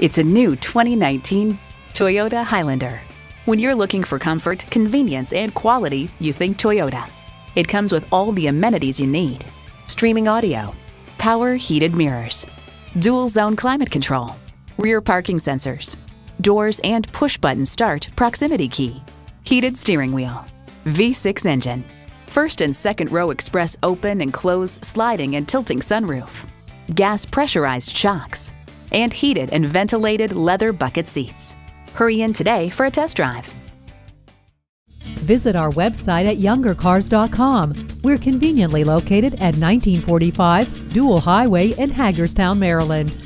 It's a new 2019 Toyota Highlander. When you're looking for comfort, convenience, and quality, you think Toyota. It comes with all the amenities you need. Streaming audio, power heated mirrors, dual zone climate control, rear parking sensors, doors and push button start proximity key, heated steering wheel, V6 engine, first and second row express open and close sliding and tilting sunroof, gas pressurized shocks, and heated and ventilated leather bucket seats. Hurry in today for a test drive. Visit our website at YoungerCars.com. We're conveniently located at 1945 Dual Highway in Hagerstown, Maryland.